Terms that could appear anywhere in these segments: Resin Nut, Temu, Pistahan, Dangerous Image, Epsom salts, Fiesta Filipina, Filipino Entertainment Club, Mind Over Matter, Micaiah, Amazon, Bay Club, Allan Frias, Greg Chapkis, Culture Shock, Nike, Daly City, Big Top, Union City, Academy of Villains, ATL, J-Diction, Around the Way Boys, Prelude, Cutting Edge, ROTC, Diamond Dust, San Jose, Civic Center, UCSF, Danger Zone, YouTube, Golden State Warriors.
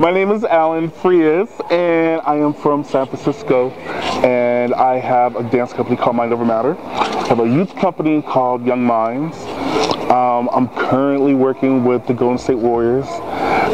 My name is Allan Frias, and I am from San Francisco, and I have a dance company called Mind Over Matter. I have a youth company called Young Minds. I'm currently working with the Golden State Warriors,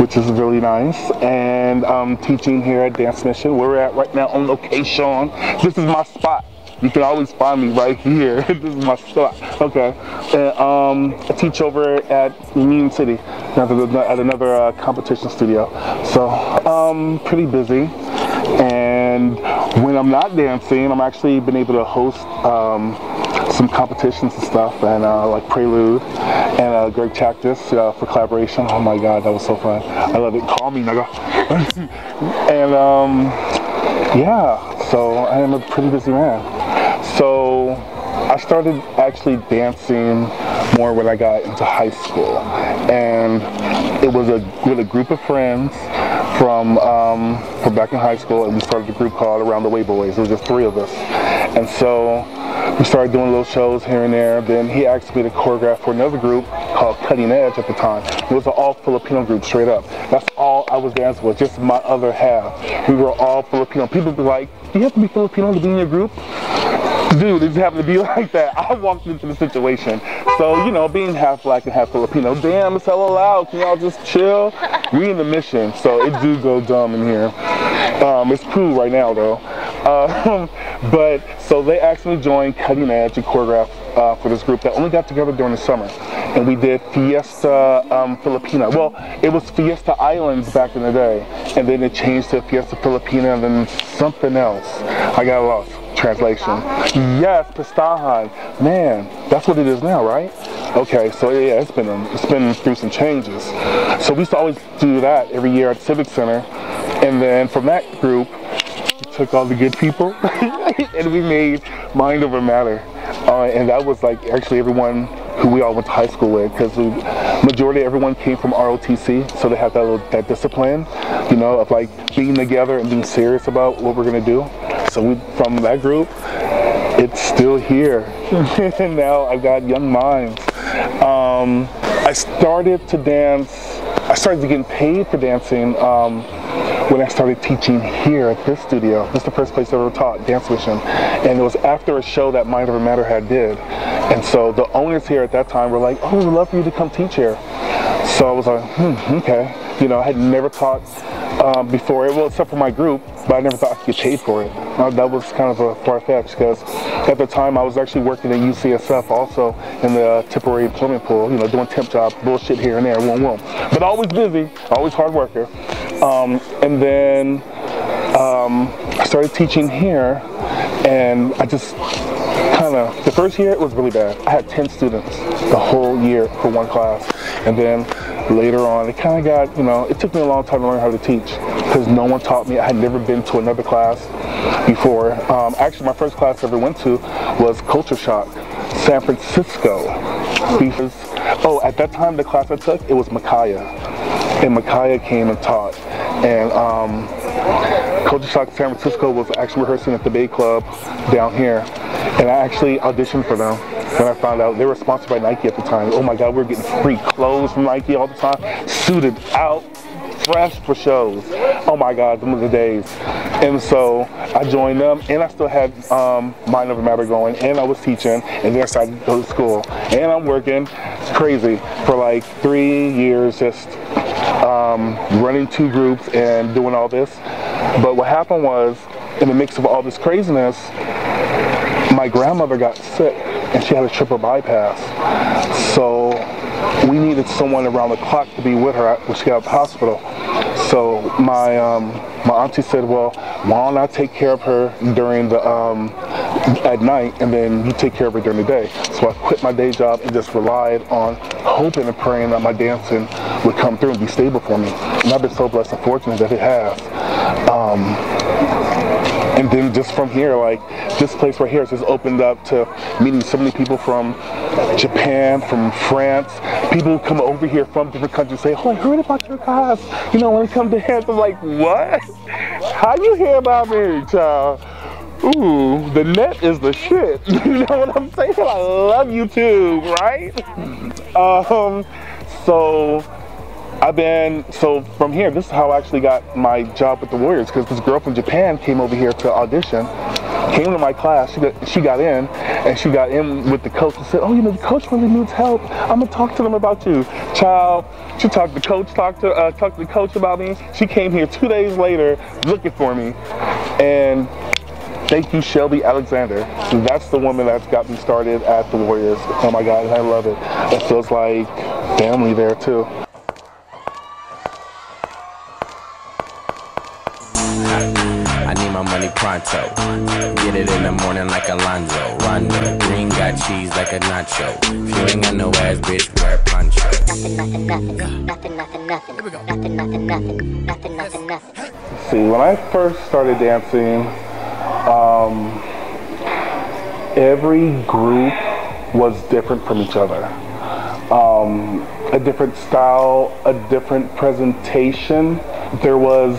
which is really nice, and I'm teaching here at Dance Mission, where we're at right now on location. This is my spot. You can always find me right here. This is my spot. Okay. And, I teach over at Union City at another competition studio. So I'm pretty busy. And when I'm not dancing, I'm actually been able to host some competitions and stuff, and like Prelude and Greg Chapkis for collaboration. Oh my God, that was so fun. I love it. Call me, nigga. And yeah, so I am a pretty busy man. So I started actually dancing more when I got into high school, and it was with a group of friends from back in high school, and we started a group called Around the Way Boys. There was just three of us, and so we started doing little shows here and there. Then he asked me to choreograph for another group called Cutting Edge at the time. It was an all-Filipino group, straight up. That's all I was dancing with, just my other half. We were all Filipino. People be like, do you have to be Filipino to be in your group? Dude, it just happened to be like that. I walked into the situation. So, you know, being half black and half Filipino, damn, it's hella loud. Can y'all just chill? We in the mission, so it do go dumb in here. It's cool right now, though. But, so they actually joined Cutting Edge and choreographed for this group that only got together during the summer. And we did Fiesta Filipina. Well, it was Fiesta Islands back in the day. And then it changed to Fiesta Filipina and then something else. I got lost. Translation. Pistahan? Yes, Pistahan. Man, that's what it is now, right? Okay, so yeah, it's been through some changes. So we used to always do that every year at Civic Center, and then from that group, we took all the good people and we made Mind Over Matter, and that was like actually everyone who we all went to high school with, because the majority of everyone came from ROTC, so they have that discipline, you know, of like being together and being serious about what we're gonna do. So from that group, it's still here. And now I've got Young Minds. I started getting paid for dancing when I started teaching here at this studio. This is the first place I ever taught, Dance Mission. And it was after a show that Mind Over Matter had did. And so the owners here at that time were like, oh, we'd love for you to come teach here. So I was like, okay. You know, I had never taught before, well, except for my group, but I never thought I could get paid for it. That was kind of a far-fetched, because at the time I was actually working at UCSF also in the temporary employment pool, you know, doing temp job bullshit here and there, but always busy, always hard worker. And then I started teaching here, and I just kind of, the first year it was really bad. I had 10 students the whole year for one class, and then later on, it kind of got, you know, it took me a long time to learn how to teach, because no one taught me. I had never been to another class before. Actually, my first class I ever went to was Culture Shock, San Francisco. Because, oh, at that time, the class I took, it was Micaiah. And Micaiah came and taught. And Culture Shock San Francisco was actually rehearsing at the Bay Club down here. And I actually auditioned for them. When I found out, they were sponsored by Nike at the time. Oh my God, we were getting free clothes from Nike all the time, suited out, fresh for shows. Oh my God, them were the days. And so I joined them, and I still had Mind Over Matter going, and I was teaching, and then I started to go to school. And I'm working crazy for like 3 years, just running two groups and doing all this. But what happened was, in the mix of all this craziness, my grandmother got sick, and she had a triple bypass. So we needed someone around the clock to be with her when she got out of the hospital. So my auntie said, well, why don't I take care of her during the, at night, and then you take care of her during the day. So I quit my day job and just relied on hoping and praying that my dancing would come through and be stable for me. And I've been so blessed and fortunate that it has. And then just from here, like this place right here has just opened up to meeting so many people from Japan, from France. People come over here from different countries say, oh, I heard about your class. You know, when I come to dance, I'm like, what? How you hear about me, child? Ooh, the net is the shit. You know what I'm saying? I love YouTube, right? So from here, this is how I actually got my job with the Warriors, because this girl from Japan came over here to audition, came to my class, she got in with the coach and said, oh, you know, the coach really needs help. I'm gonna talk to them about you. Child, she talked to the coach, talked to the coach about me. She came here 2 days later looking for me. And thank you, Shelby Alexander. That's the woman that's got me started at the Warriors. Oh my God, I love it. It feels like family there too. I need my money pronto. Get it in the morning like Alonzo. Rondo, green got cheese like a nacho. If you ain't got no ass, bitch, wear a poncho. Nothing, nothing, nothing, nothing, nothing. Here we go. Nothing, nothing, nothing, nothing, nothing, nothing. See, when I first started dancing, every group was different from each other. A different style, a different presentation. There was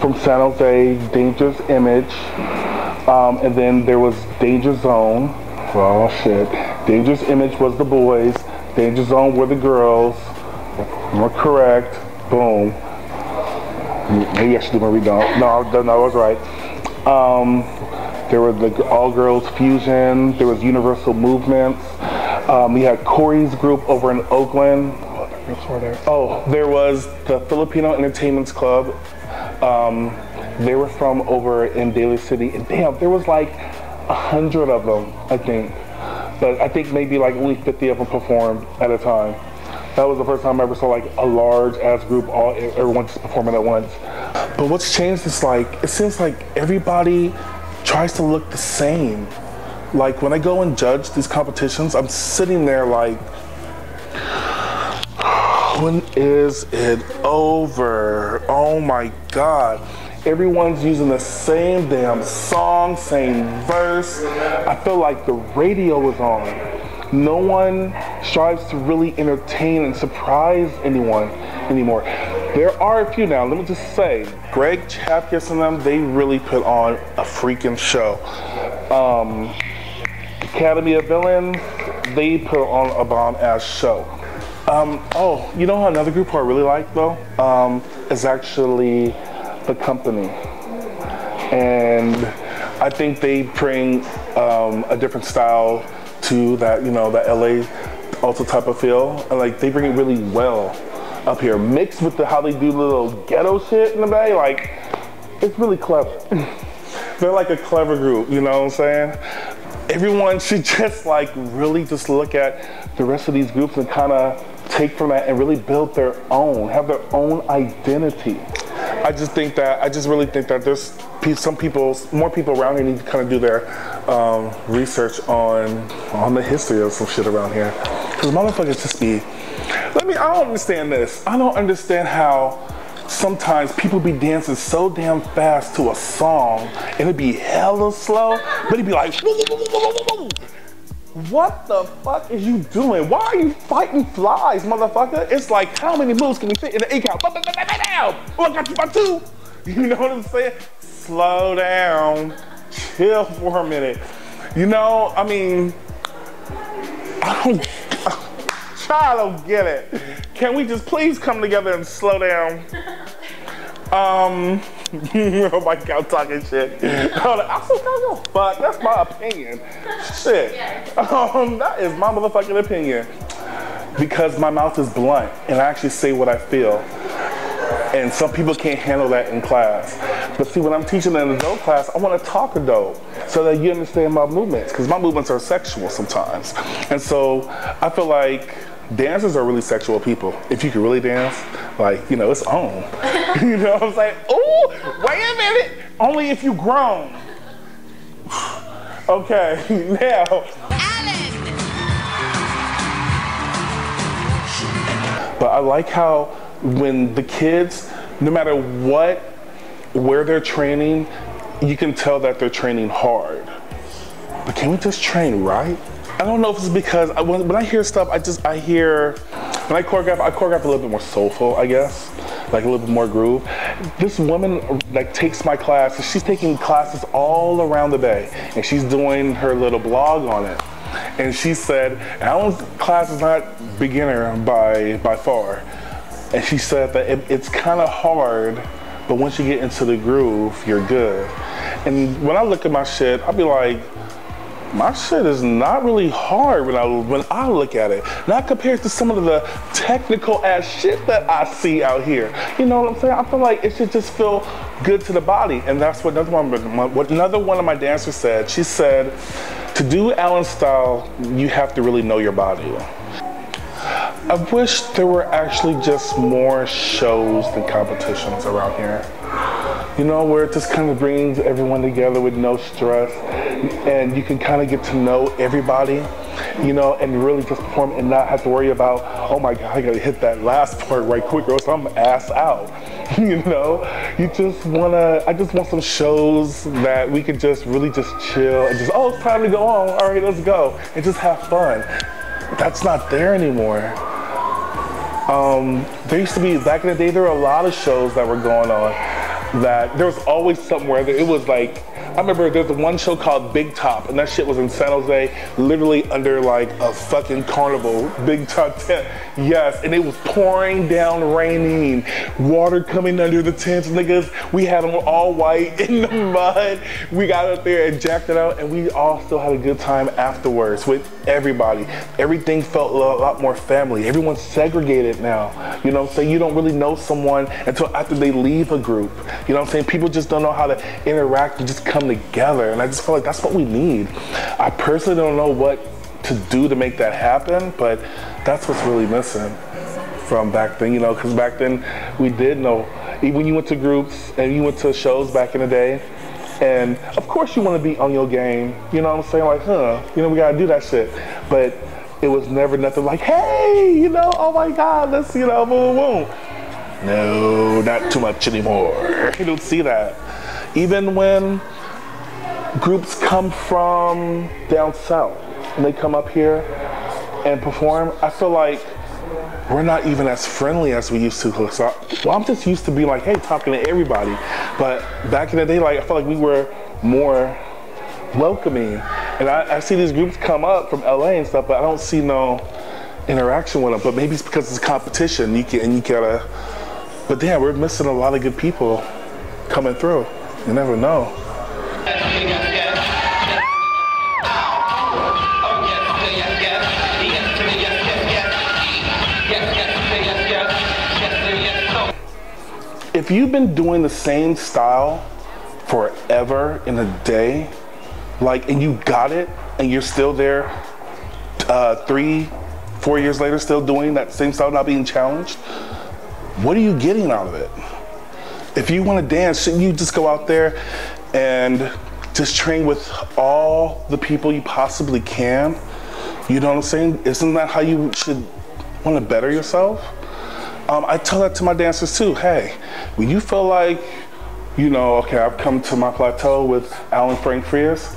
from San Jose, Dangerous Image, and then there was Danger Zone. Oh shit. Dangerous Image was the boys, Danger Zone were the girls. We're correct. Boom. Maybe I should do my redone. No, I was right. There were the all-girls fusion, there was universal movements. We had Corey's group over in Oakland. Oh, there was the Filipino Entertainment Club. They were from over in Daly City. And damn, there was like 100 of them, I think. But I think maybe like only 50 of them performed at a time. That was the first time I ever saw like a large-ass group, everyone just performing at once. But what's changed is like, it seems like everybody tries to look the same. Like when I go and judge these competitions, I'm sitting there like, when is it over? Oh my God. Everyone's using the same damn song, same verse. I feel like the radio was on. No one strives to really entertain and surprise anyone anymore. There are a few now, let me just say, Greg Chapkis and them, they really put on a freaking show. Academy of Villains, they put on a bomb-ass show. Oh, you know another group who I really like though? Is actually The Company. And I think they bring a different style to that, you know, that LA also type of feel. And like they bring it really well up here, mixed with the how they do little ghetto shit in the Bay. Like, it's really clever. They're like a clever group, you know what I'm saying? Everyone should just like really just look at the rest of these groups and kind of take from that and really build their own, have their own identity. I just really think that there's more people around here need to kind of do their research on the history of some shit around here. Cause motherfuckers just be, I don't understand this. I don't understand how sometimes people be dancing so damn fast to a song and it'd be hella slow, but it'd be like, what the fuck is you doing? Why are you fighting flies, motherfucker? It's like, how many moves can we fit in an 8 count? Oh, I got you by 2. You know what I'm saying? Slow down, chill for a minute. You know, I mean, I don't get it. Can we just please come together and slow down? Oh my God, I'm talking shit. I still gotta go. But that's my opinion. Shit. That is my motherfucking opinion. Because my mouth is blunt and I actually say what I feel. And some people can't handle that in class. But see, when I'm teaching an adult class, I want to talk adult so that you understand my movements. Because my movements are sexual sometimes. And so I feel like dancers are really sexual people. If you can really dance, like, you know, it's on. You know what I'm saying? Ooh, wait a minute. Only if you grown. Okay, now. Allen. But I like how when the kids, no matter what, where they're training, you can tell that they're training hard. But can we just train right? I don't know if it's because when I hear stuff, when I choreograph, a little bit more soulful, I guess, like a little bit more groove. This woman like takes my class, and she's taking classes all around the Bay, and she's doing her little blog on it. And she said, Allan's class is not beginner by far. And she said that it's kind of hard, but once you get into the groove, you're good. And when I look at my shit, I'll be like, my shit is not really hard when I look at it. Not compared to some of the technical ass shit that I see out here. You know what I'm saying? I feel like it should just feel good to the body. And that's what another one of my dancers said. She said, to do Allan's style, you have to really know your body. I wish there were actually just more shows than competitions around here. You know, where it just kind of brings everyone together with no stress, and you can kind of get to know everybody, you know, and really just perform and not have to worry about, oh my God, I gotta hit that last part right quick or else I'm ass out, you know? I just want some shows that we can just really just chill and just, oh, it's time to go on, all right, let's go, and just have fun. That's not there anymore. There used to be, back in the day, there were a lot of shows that were going on that there was always somewhere that it was like, I remember there's one show called Big Top, and that shit was in San Jose, literally under like a fucking carnival, Big Top tent. Yes, and it was pouring down, raining, water coming under the tents, niggas. We had them all white in the mud. We got up there and jacked it out, and we all still had a good time afterwards with everybody. Everything felt a lot more family. Everyone's segregated now. You know what I'm saying? You don't really know someone until after they leave a group. You know what I'm saying? People just don't know how to interact. You just come together, and I just feel like that's what we need. I personally don't know what to do to make that happen, but that's what's really missing from back then, you know, because back then we did know. When you went to groups and you went to shows back in the day, and of course you want to be on your game, you know what I'm saying? Like, you know, we got to do that shit. But it was never nothing like, hey, you know, oh my God, let's, you know, boom, boom, boom. No, not too much anymore. You don't see that. Even when groups come from down south and they come up here and perform, I feel like we're not even as friendly as we used to. So I'm just used to be like, hey, talking to everybody. But back in the day, like, I felt like we were more welcoming. And I see these groups come up from LA and stuff, but I don't see no interaction with them. But maybe it's because it's competition. But damn, we're missing a lot of good people coming through. You never know. If you've been doing the same style forever in a day, like, and you got it, and you're still there 3, 4 years later, still doing that same style, not being challenged, what are you getting out of it? If you want to dance, shouldn't you just go out there and just train with all the people you possibly can? You know what I'm saying? Isn't that how you should want to better yourself? I tell that to my dancers too. Hey, when you feel like, you know, okay, I've come to my plateau with Allan Frias,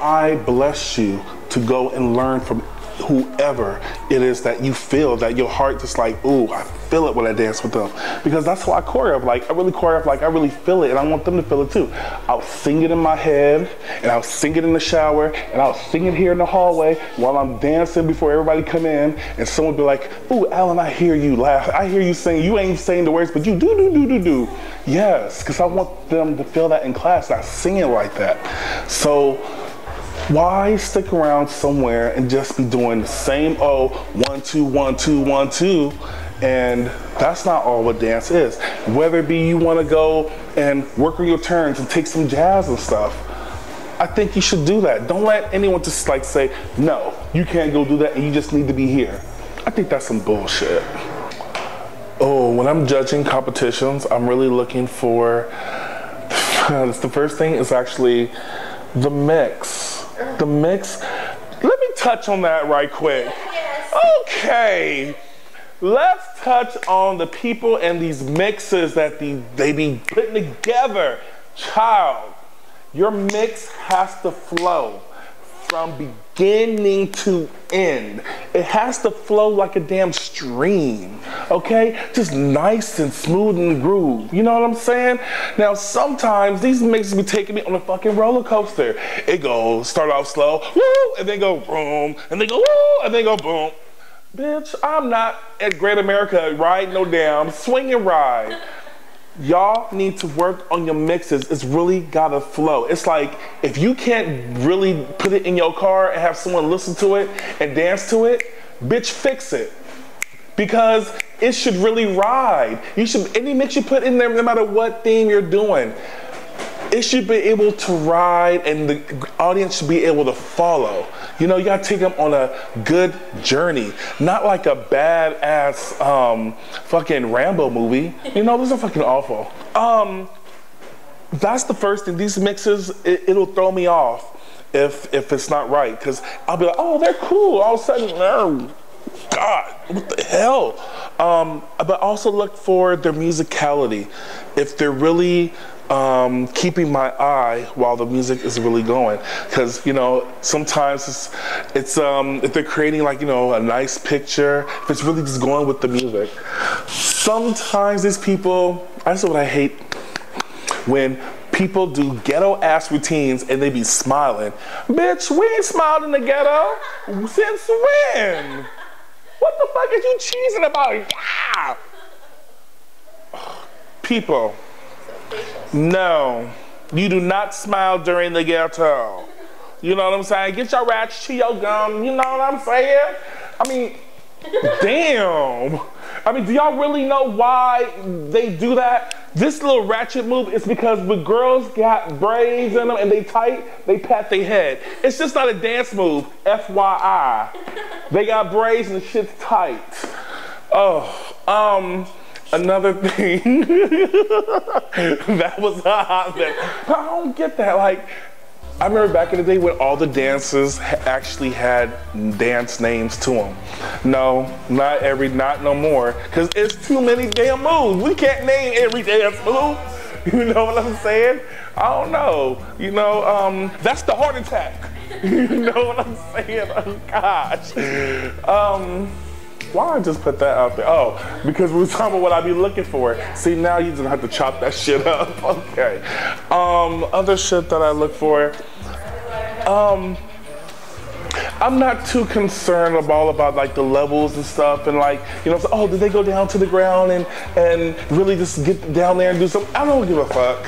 I bless you to go and learn from whoever it is that you feel that your heart just like, ooh, I feel it when I dance with them. Because that's how I choreograph. Like, I really choreograph, like, I really feel it, and I want them to feel it too. I'll sing it in my head, and I'll sing it in the shower, and I'll sing it here in the hallway while I'm dancing before everybody come in, and someone be like, ooh, Allan, I hear you laugh. I hear you sing. You ain't saying the words, but you do, do, do, do, do. Yes, because I want them to feel that in class, not sing it like that. So, why stick around somewhere and just be doing the same, oh, 1, 2, 1, 2, 1, 2, and that's not all what dance is. Whether it be you want to go and work on your turns and take some jazz and stuff, I think you should do that. Don't let anyone just like say, no, you can't go do that and you just need to be here. I think that's some bullshit. Oh, when I'm judging competitions, I'm really looking for, the first thing is actually the mix. The mix, let me touch on that right quick. Yes. Okay, let's touch on the people and these mixes that they be putting together. Child, Your mix has to flow from beginning to end. It has to flow like a damn stream, okay? Just nice and smooth and groove. You know what I'm saying? Now, sometimes these mixes be taking me on a fucking roller coaster. It goes, start off slow, woo, and then go boom, and then go woo, and then go boom. Bitch, I'm not at Great America riding no damn swing and ride. Y'all need to work on your mixes. It's really gotta flow. It's like, if you can't really put it in your car and have someone listen to it and dance to it, bitch, fix it. Because it should really ride. You should, any mix you put in there, no matter what theme you're doing, it should be able to ride and the audience should be able to follow. You know, you gotta take them on a good journey, not like a badass fucking Rambo movie. You know, those are fucking awful. That's the first thing. These mixes, it'll throw me off if it's not right, because I'll be like, oh, they're cool. All of a sudden, oh, God, what the hell? But also look for their musicality. If they're really keeping my eye while the music is really going, because you know sometimes it's if they're creating, like, you know, a nice picture, if it's really just going with the music. Sometimes these people, that's what I hate, when people do ghetto ass routines and they be smiling. Bitch, we ain't smiled in the ghetto since when? What the fuck is you cheesing about? Yeah. People. No, you do not smile during the ghetto. You know what I'm saying? Get your rats, chew your gum, you know what I'm saying? I mean, damn. I mean, do y'all really know why they do that? This little ratchet move is because when girls got braids in them and they tight, they pat their head. It's just not a dance move, FYI. They got braids and shit's tight. Oh, another thing that was a hot thing. But I don't get that. Like, I remember back in the day when all the dances actually had dance names to them. No, not no more, because it's too many damn moves. We can't name every dance move. You know what I'm saying? I don't know. You know, that's the heart attack. You know what I'm saying? Oh gosh. Why I just put that out there? Oh, because we were talking about what I be looking for. Yeah. See, now you don't have to chop that shit up. Okay. Other shit that I look for. I'm not too concerned about like the levels and stuff, and like, you know, oh, did they go down to the ground and really just get down there and do something? I don't give a fuck.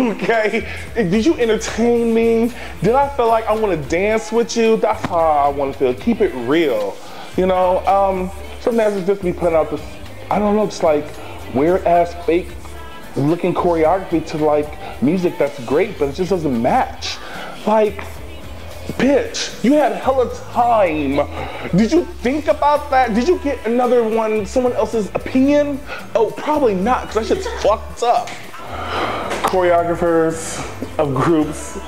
Okay? Did you entertain me? Did I feel like I want to dance with you? That's how I want to feel. Keep it real. You know, sometimes it's just me putting out this, I don't know, it's like weird ass fake looking choreography to like music that's great, but it just doesn't match. Like, bitch, you had hella time. Did you think about that? Did you get another one, someone else's opinion? Oh, probably not, because that shit's fucked up. Choreographers of groups,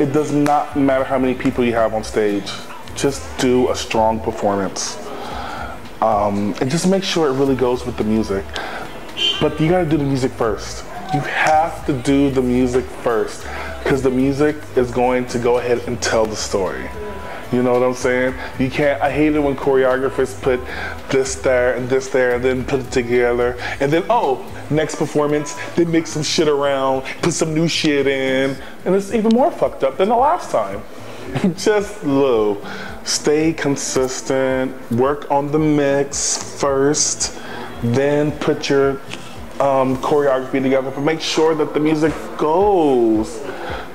it does not matter how many people you have on stage. Just do a strong performance. And just make sure it really goes with the music. But you gotta do the music first. You have to do the music first, because the music is going to go ahead and tell the story. You know what I'm saying? You can't, I hate it when choreographers put this there, and then put it together. And then, oh, next performance, they make some shit around, put some new shit in, and it's even more fucked up than the last time. Just low. Stay consistent. Work on the mix first, then put your choreography together. But make sure that the music goes.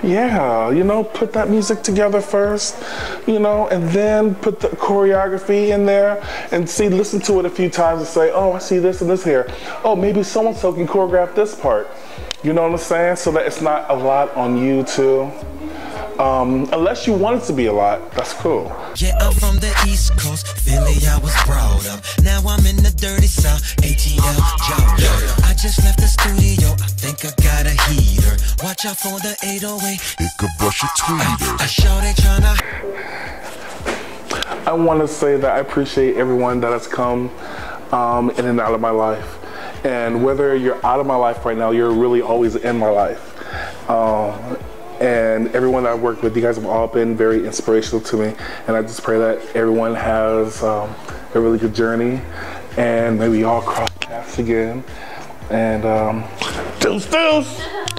Yeah, you know, put that music together first, you know, and then put the choreography in there and see, listen to it a few times and say, oh, I see this and this here. Oh, maybe so-and-so can choreograph this part. You know what I'm saying? So that it's not a lot on you too. Unless you want it to be a lot, that's cool. Yeah, I'm from the East Coast, Philly, I was brought up. Now I'm in the dirty South, ATL, Georgia. I just left the studio, I think I got a heater. Watch out for the 808, it could brush your tweeter. I show they tryna. I want to say that I appreciate everyone that has come in and out of my life. And whether you're out of my life right now, you're really always in my life. and everyone I've worked with, you guys have all been very inspirational to me, and I just pray that everyone has a really good journey, and maybe y'all cross paths again, and Deuce.